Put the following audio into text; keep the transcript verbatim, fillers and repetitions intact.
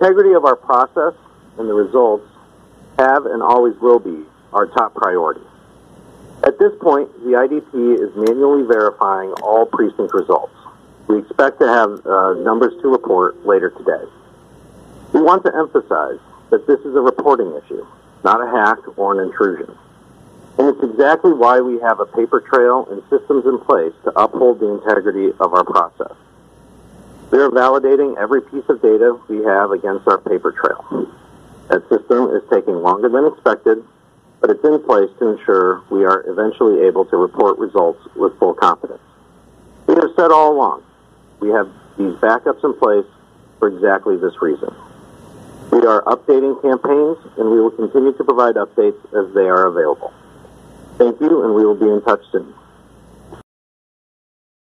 integrity of our process and the results have and always will be our top priority. At this point, the I D P is manually verifying all precinct results. We expect to have uh, numbers to report later today. We want to emphasize that this is a reporting issue, not a hack or an intrusion. And it's exactly why we have a paper trail and systems in place to uphold the integrity of our process. We are validating every piece of data we have against our paper trail. That system is taking longer than expected, but it's in place to ensure we are eventually able to report results with full confidence. We have said all along, we have these backups in place for exactly this reason. We are updating campaigns, and we will continue to provide updates as they are available. Thank you, and we will be in touch soon.